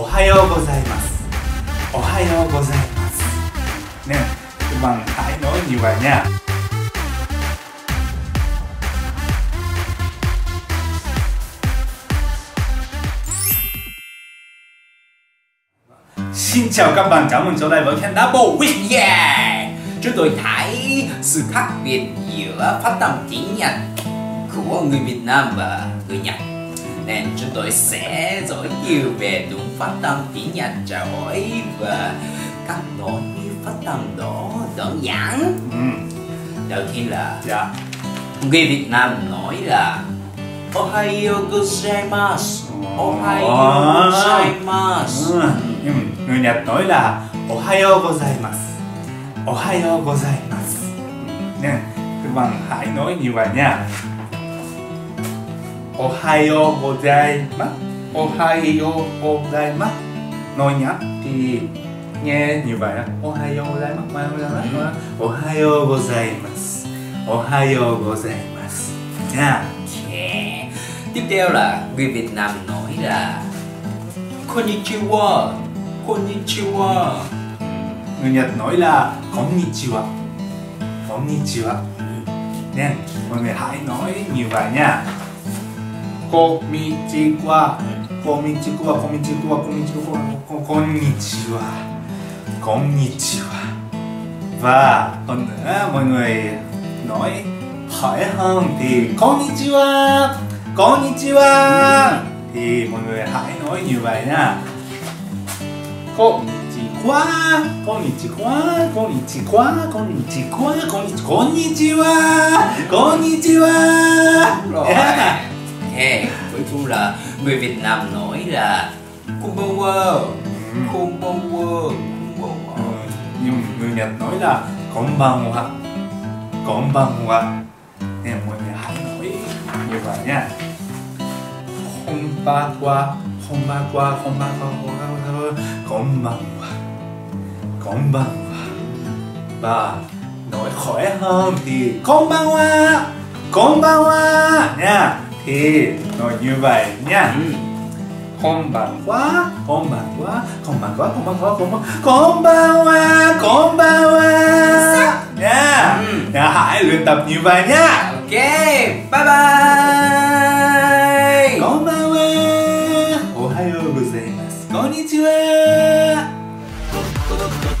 Ohayou gozaimasu. Nè, các bạn hãy nói như vậy nha. Xin chào các bạn, chào mừng trở lại với kênh Double Wish. Yeah! Chúng tôi thấy sự khác biệt giữa phát âm tiếng Nhật của người Việt Nam và người Nhật, nên chúng tôi sẽ giới thiệu về đúng phát âm tiếng Nhật trao đổi và các nỗi phát âm đó đơn giản. Đầu tiên là người Việt Nam nói là Ohayou gozaimasu, Ohayou gozaimasu. Người Nhật nói là Ohayou gozaimasu, Ohayou gozaimasu. Nè, các bạn hãy nói như vậy nha. Ohayou gozaimasu, Ohayou gozaimasu. Nói Nhật thì nghe như vậy đó. Ohayou gozaimasu, Ohayou gozaimasu, Ohayou gozaimasu. Nha. Tiếp theo là người Việt Nam nói là Konnichiwa, Konnichiwa. Người Nhật nói là Konnichiwa, Konnichiwa. Nè, mọi người hãy nói như vậy nha. Konnichiwa, Konnichiwa, Konnichiwa, Konnichiwa, Konnichiwa, Konnichiwa. Và còn nữa, mọi người nói hỏi hơn thì Konnichiwa, Konnichiwa. Thì mọi người hãy nói như vậy nha. Konnichiwa, Konnichiwa, Konnichiwa, Konnichiwa, Konnichiwa, Konnichiwa. Rồi. Hey, cuối cùng là người Việt Nam nói là Konbanwa, Konbanwa, Konbanwa. Nhưng người Nhật nói là Konbanwa, Konbanwa. Nên mọi người hãy nói như vậy nha. Konbanwa, Konbanwa, Konbanwa, Konbanwa, Konbanwa. Và nói khỏe hơn thì Konbanwa, Konbanwa nha. Thì nói như vậy nha. Konbanwa, Konbanwa, Konbanwa, Konbanwa, Konbanwa, Konbanwa. Nha. Hãy luyện tập như vậy nha. Ok, bye bye. Konbanwa, Ohayou gozaimasu, Konnichiwa.